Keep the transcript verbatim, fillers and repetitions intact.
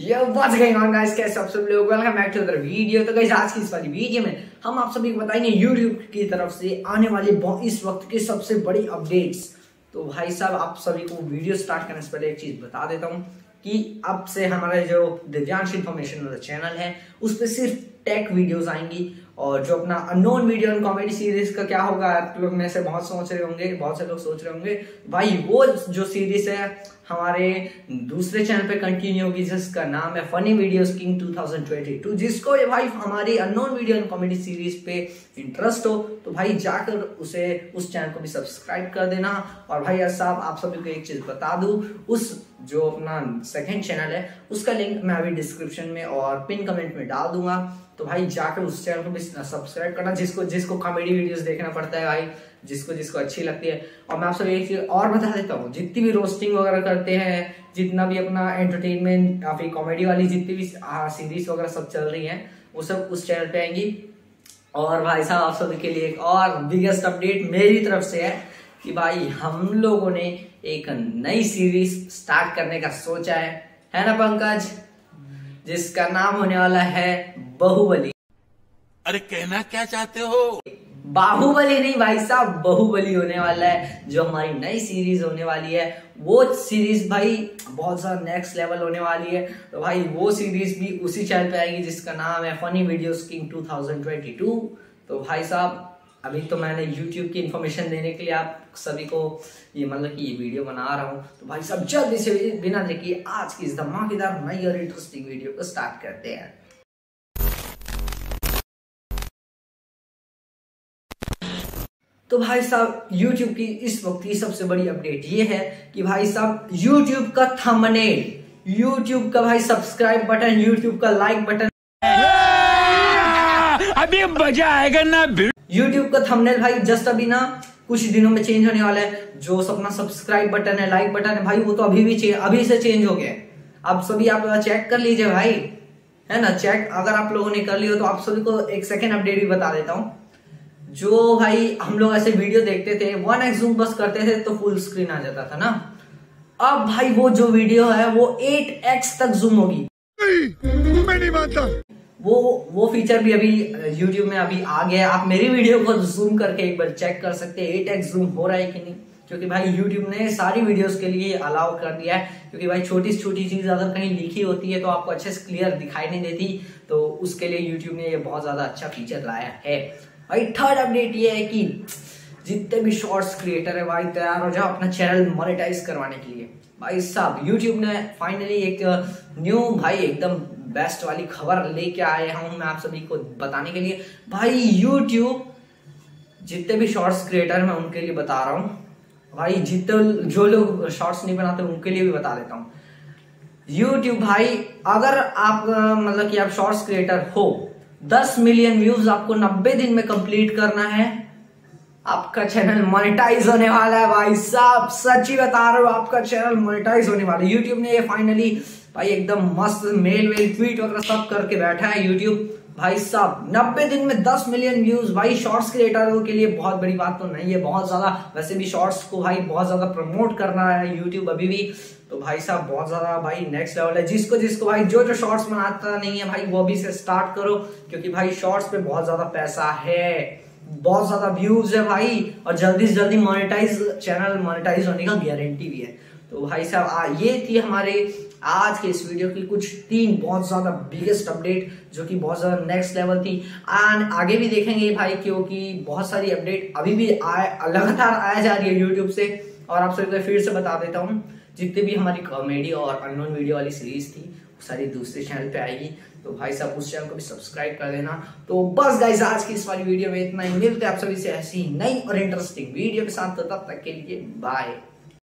What's going on guys, कैसे आप सब लोग, welcome back to other video. तो गाइस आज की इस वाली वीडियो में हम आप सभी को बताएंगे YouTube की तरफ से आने वाली इस वक्त की सबसे बड़ी अपडेट्स। तो भाई साहब आप सभी को वीडियो स्टार्ट करने से पहले एक चीज बता देता हूँ कि अब से हमारा जो दिव्यांश इन्फॉर्मेशन वाला चैनल है उस पर सिर्फ टेक वीडियोस आएंगी, और जो अपना unknown video and comedy series का क्या होगा, आप लोग में से बहुत सोच रहे होंगे, बहुत से लोग सोच रहे होंगे। भाई वो जो सीरीज है हमारे दूसरे चैनल पे कंटिन्यू होगी जिसका नाम है funny videos king two thousand twenty two. जिसको ये भाई हमारी unknown video and comedy series पे इंटरेस्ट हो तो भाई जाकर उसे उस चैनल को भी सब्सक्राइब कर देना। और भाई साहब आप सभी को एक चीज बता दूं, उस जो अपना सेकेंड चैनल है उसका लिंक मैं अभी डिस्क्रिप्शन में और पिन कमेंट में डाल दूंगा, तो भाई जाकर उस चैनल को भी सब्सक्राइब करना जिसको जिसको कॉमेडी वीडियोस देखना पड़ता है भाई, जिसको जिसको अच्छी लगती है। और मैं आप सब एक चीज और बता देता हूँ, जितनी भी रोस्टिंग वगैरह करते हैं, जितना भी अपना एंटरटेनमेंट या फिर कॉमेडी वाली जितनी भी सीरीज वगैरह सब चल रही है वो सब उस चैनल पे आएंगी। और भाई साहब आप सभी के लिए एक और बिगेस्ट अपडेट मेरी तरफ से है कि भाई हम लोगों ने एक नई सीरीज स्टार्ट करने का सोचा है, है ना पंकज, जिसका नाम होने वाला है बाहुबली। अरे कहना क्या चाहते हो? बाहुबली नहीं भाई साहब, बाहुबली होने वाला है। जो हमारी नई सीरीज होने वाली है वो सीरीज भाई बहुत सा नेक्स्ट लेवल होने वाली है। तो भाई वो सीरीज भी उसी चैनल पे आएगी जिसका नाम है funny videos king two thousand twenty two. तो भाई साहब अभी तो मैंने YouTube की इन्फॉर्मेशन देने के लिए आप सभी को ये मतलब कि ये वीडियो बना रहा हूँ। तो भाई साहब जल्दी से बिना देखिए आज की इस धमाकेदार नई और इंटरेस्टिंग वीडियो को स्टार्ट करते हैं। तो भाई साहब YouTube की इस वक्त की सबसे बड़ी अपडेट ये है कि भाई साहब YouTube का थंबनेल, YouTube का भाई सब्सक्राइब बटन, YouTube का लाइक बटन, अभी मजा आएगा ना। YouTube का थंबनेल भाई जस्ट अभी ना कुछ दिनों में चेंज होने वाला है। जो अपना सब्सक्राइब बटन है, लाइक बटन है भाई वो तो अभी भी अभी से चेंज हो गया। आप सभी आप चेक कर लीजिए भाई, है ना, चेक अगर आप लोगों ने कर लिया तो आप सभी को एक सेकेंड अपडेट भी बता देता हूँ। जो भाई हम लोग ऐसे वीडियो देखते थे वन एक्स जूम बस करते थे तो फुल स्क्रीन आ जाता था ना, अब भाई वो जो वीडियो है वो एट एक्स तक जूम होगी। मैं नहीं मानता, वो वो फीचर भी अभी YouTube में अभी आ गया है। आप मेरी वीडियो को जूम करके एक बार चेक कर सकते हैं एट एक्स जूम हो रहा है कि नहीं, क्योंकि भाई YouTube ने सारी वीडियोस के लिए अलाउ कर दिया है। क्योंकि भाई छोटी छोटी चीज अगर कहीं लिखी होती है तो आपको अच्छे से क्लियर दिखाई नहीं देती, तो उसके लिए YouTube ने ये बहुत ज्यादा अच्छा फीचर लाया है। भाई थर्ड अपडेट ये है कि जितने भी शॉर्ट्स क्रिएटर है भाई तैयार हो जाओ अपना चैनल मोनेटाइज करवाने के लिए। भाई साहब YouTube ने फाइनली एक न्यू भाई एकदम बेस्ट वाली खबर लेके आया हूं मैं आप सभी को बताने के लिए। भाई YouTube जितने भी शॉर्ट्स क्रिएटर मैं उनके लिए बता रहा हूं, भाई जितने जो लोग शॉर्ट्स नहीं बनाते उनके लिए भी बता देता हूँ। YouTube भाई अगर आप मतलब कि आप शॉर्ट्स क्रिएटर हो, दस मिलियन व्यूज आपको नब्बे दिन में कंप्लीट करना है, आपका चैनल मोनेटाइज होने वाला है। भाई साहब सच्ची बता रहा हूँ, आपका चैनल मोनेटाइज होने वाला है। यूट्यूब ने ये फाइनली भाई एकदम मस्त मेल वेल ट्वीट वगैरह सब करके बैठा है यूट्यूब। भाई साहब नब्बे दिन में दस मिलियन व्यूज भाई शॉर्ट्स क्रिएटरों के लिए बहुत बड़ी बात तो नहीं है, बहुत ज्यादा वैसे भी शॉर्ट्स को भाई बहुत ज्यादा प्रमोट करना है यूट्यूब अभी भी। तो भाई साहब बहुत ज्यादा भाई नेक्स्ट लेवल है। जिसको जिसको भाई जो जो शॉर्ट्स बनाता नहीं है भाई वो अभी से स्टार्ट करो, क्योंकि भाई शॉर्ट्स पे बहुत ज्यादा पैसा है, बहुत ज्यादा व्यूज है भाई, और जल्दी से जल्दी मोनेटाइज चैनल मोनेटाइज होने का गारंटी भी है। तो भाई साहब ये थी हमारे आज के इस वीडियो की कुछ तीन बहुत ज्यादा बिगेस्ट अपडेट जो कि बहुत ज्यादा नेक्स्ट लेवल थी। एंड आगे भी देखेंगे भाई, क्योंकि बहुत सारी अपडेट अभी भी लगातार आया जा रही है यूट्यूब से। और आप सभी को फिर से बता देता हूँ जितनी भी हमारी कॉमेडी और अननोन वीडियो वाली सीरीज थी सारी दूसरे चैनल पे आएगी, तो भाई साहब उस चैनल को भी सब्सक्राइब कर देना। तो बस गाइस आज की इस वाली वीडियो में इतना ही, मिलते हैं आप सभी से ऐसी नई और इंटरेस्टिंग वीडियो के साथ। तो तब तक के लिए बाय।